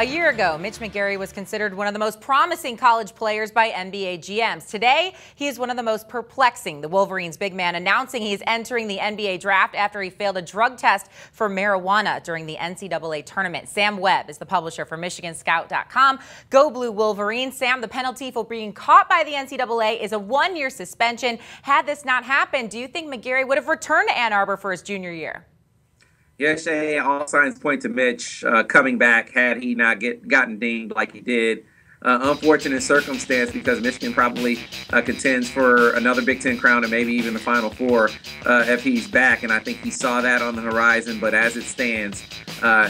A year ago, Mitch McGary was considered one of the most promising college players by NBA GMs. Today, he is one of the most perplexing. The Wolverines big man announcing he is entering the NBA draft after he failed a drug test for marijuana during the NCAA tournament. Sam Webb is the publisher for MichiganScout.com. Go Blue Wolverine. Sam, the penalty for being caught by the NCAA is a one-year suspension. Had this not happened, do you think McGary would have returned to Ann Arbor for his junior year? Yes, all signs point to Mitch coming back had he not gotten dinged like he did. Unfortunate circumstance because Michigan probably contends for another Big Ten crown and maybe even the Final Four if he's back, and I think he saw that on the horizon. But as it stands,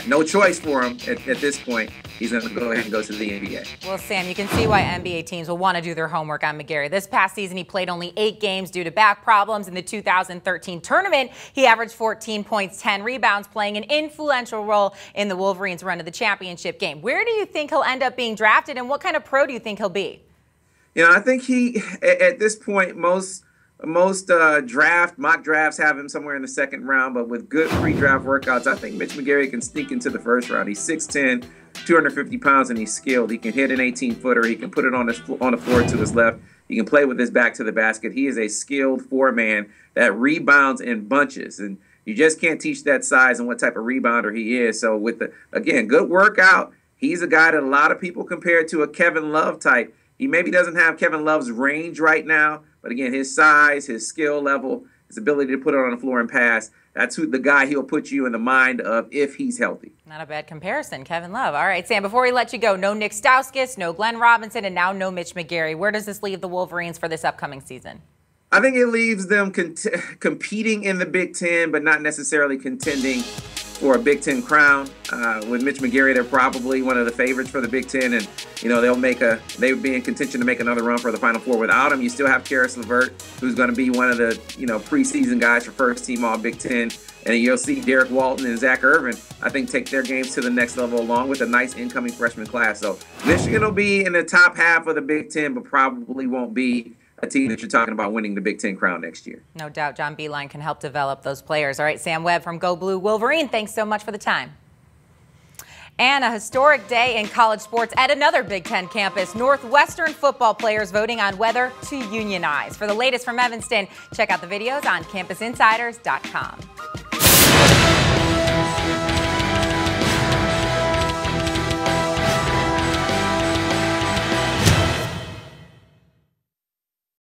no choice for him at this point. He's going to go ahead and go to the NBA. Well, Sam, you can see why NBA teams will want to do their homework on McGary. This past season, he played only 8 games due to back problems. In the 2013 tournament, he averaged 14 points, 10 rebounds, playing an influential role in the Wolverines' run to the championship game. Where do you think he'll end up being drafted, and what kind of pro do you think he'll be? You know, I think he, at this point, most mock drafts have him somewhere in the second round, but with good pre-draft workouts, I think Mitch McGary can sneak into the first round. He's 6'10", 250 pounds, and he's skilled. He can hit an 18-footer. He can put it on the floor to his left. He can play with his back to the basket. He is a skilled four-man that rebounds in bunches, and you just can't teach that size and what type of rebounder he is. So with the, again, good workout, he's a guy that a lot of people compare to a Kevin Love type. He maybe doesn't have Kevin Love's range right now, but again, his size, his skill level, his ability to put it on the floor and pass, that's who the guy he'll put you in the mind of if he's healthy. Not a bad comparison, Kevin Love. All right, Sam, before we let you go, no Nick Stauskas, no Glenn Robinson, and now no Mitch McGary. Where does this leave the Wolverines for this upcoming season? I think it leaves them competing in the Big Ten, but not necessarily contending for a Big Ten crown. With Mitch McGary, they're probably one of the favorites for the Big Ten, and you know they would be in contention to make another run for the Final Four. Without him, you still have Caris LeVert, who's going to be one of the preseason guys for first team All Big Ten, and you'll see Derek Walton and Zach Irvin, I think, take their games to the next level along with a nice incoming freshman class. So Michigan will be in the top half of the Big Ten, but probably won't be a team that you're talking about winning the Big Ten crown next year. No doubt John Beilein can help develop those players. All right, Sam Webb from Go Blue Wolverine, thanks so much for the time. And a historic day in college sports at another Big Ten campus. Northwestern football players voting on whether to unionize. For the latest from Evanston, check out the videos on CampusInsiders.com.